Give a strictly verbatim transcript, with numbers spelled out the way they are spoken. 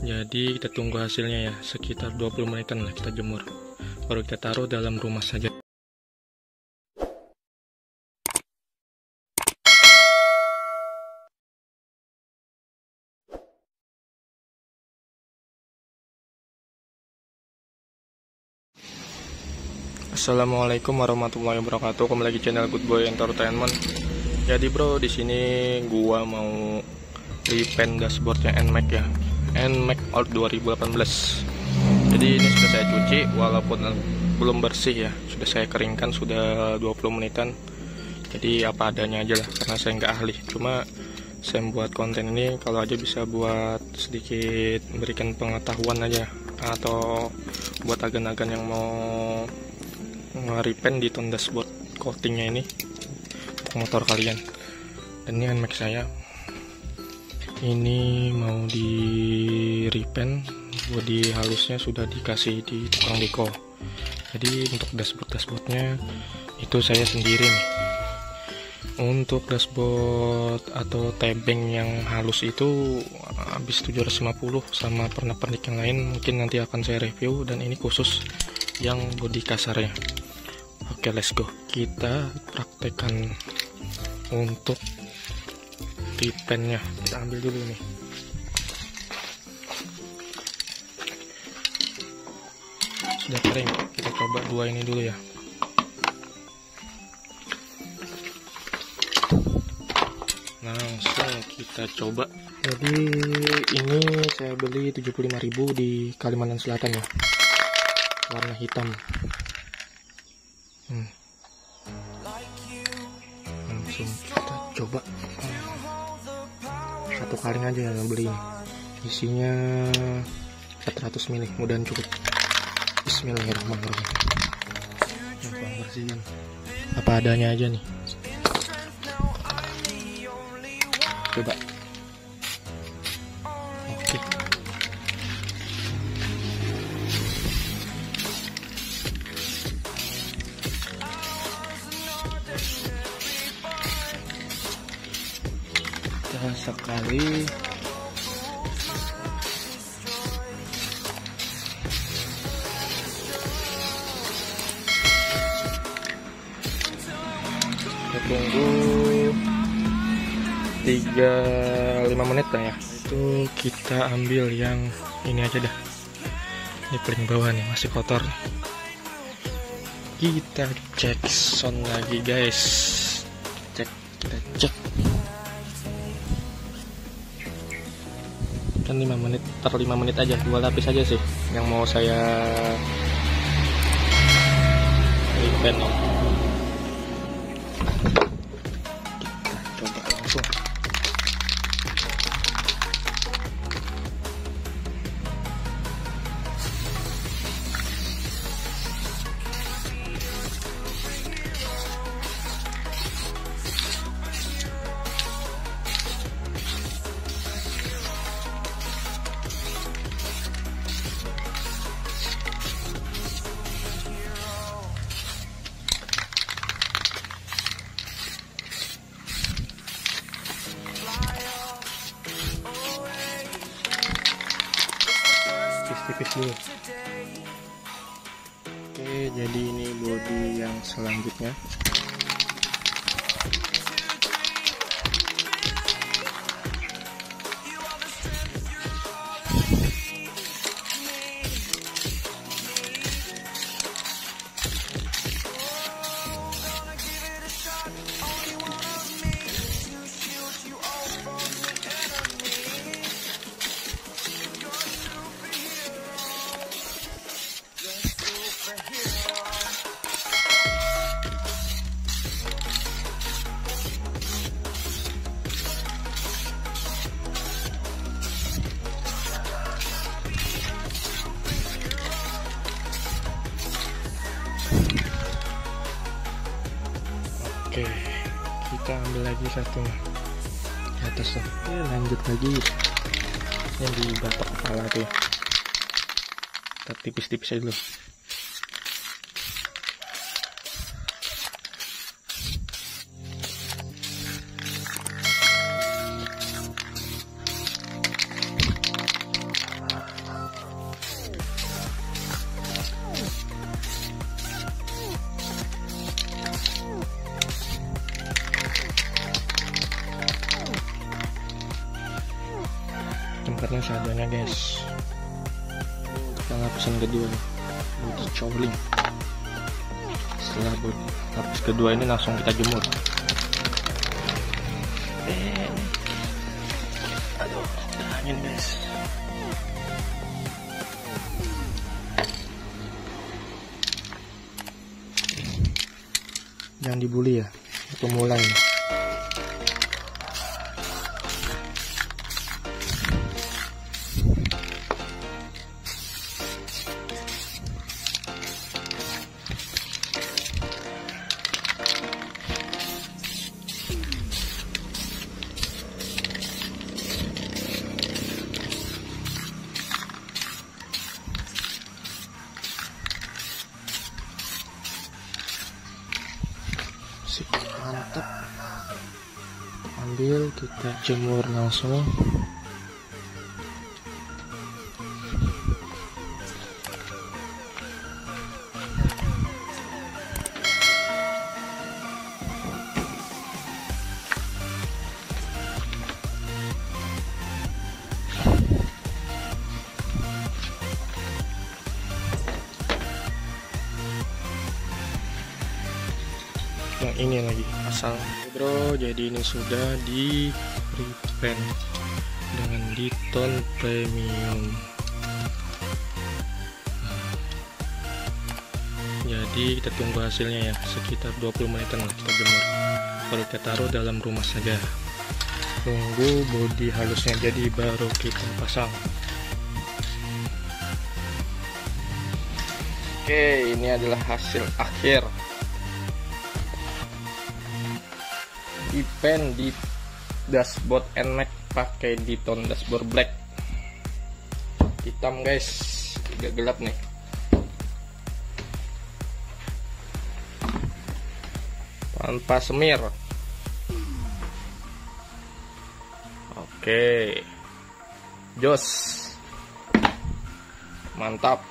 Jadi kita tunggu hasilnya ya, sekitar dua puluh menitan lah kita jemur, baru kita taruh dalam rumah saja. Assalamualaikum warahmatullahi wabarakatuh. Kembali lagi channel Good Boy Entertainment. Jadi bro, di sini gua mau repaint dashboardnya Nmax ya, Nmax Old dua ribu delapan belas. Jadi ini sudah saya cuci, walaupun belum bersih ya, sudah saya keringkan, sudah dua puluh menitan. Jadi apa adanya aja lah, karena saya nggak ahli. Cuma saya buat konten ini kalau aja bisa buat sedikit memberikan pengetahuan aja, atau buat agen-agen yang mau nge-repaint di tone dashboard coatingnya ini motor kalian. Dan ini Nmax saya ini mau di repaint, body halusnya sudah dikasih di tukang deko. Jadi untuk dashboard-dashboardnya itu saya sendiri nih. Untuk dashboard atau tebeng yang halus itu habis tujuh ratus lima puluh sama pernak-pernik yang lain, mungkin nanti akan saya review, dan ini khusus yang body kasarnya. Oke, let's go, kita praktekkan untuk repaintnya. Kita ambil dulu nih. Sudah kering, kita coba dua ini dulu ya. Langsung kita coba. Jadi ini saya beli tujuh puluh lima ribu di Kalimantan Selatan ya, warna hitam. Hmm. Langsung kita coba satu kaleng aja yang beli, isinya empat ratus mili, mudahan cukup. Bismillahirrahmanirrahim. Nah, bersihkan apa adanya aja nih, coba. Oke, sekali kita tunggu tiga sampai lima menit lah ya. Itu kita ambil yang ini aja dah, ini paling bawah nih, masih kotor nih. Kita cek sound lagi guys, cek, kita cek lima menit, per lima menit aja, dua lapis aja sih yang mau saya repaint. Kita coba langsung. Tipis dulu. Oke, jadi ini body yang selanjutnya. Oke, kita ambil lagi satu di atas. Oke, lanjut lagi yang di batok kepala tuh, kita tipis-tipis aja dulu. karena seadanya guys. Setelah lapisan kedua body cowling, setelah body lapis kedua ini langsung kita jemur. Eh, aduh, angin guys. Jangan dibully ya, itu mulai. Mantap, ambil kita jemur langsung. Yang ini lagi asal hidro, jadi ini sudah di repaint dengan di tone premium. Jadi kita tunggu hasilnya ya, sekitar dua puluh menitan lah kita jemur. Kalau kita taruh dalam rumah saja, tunggu bodi halusnya jadi baru kita pasang. Oke, ini adalah hasil akhir event di dashboard Nmax pakai di tone dashboard black hitam guys, agak gelap nih. Tanpa semir. Oke, jos, mantap.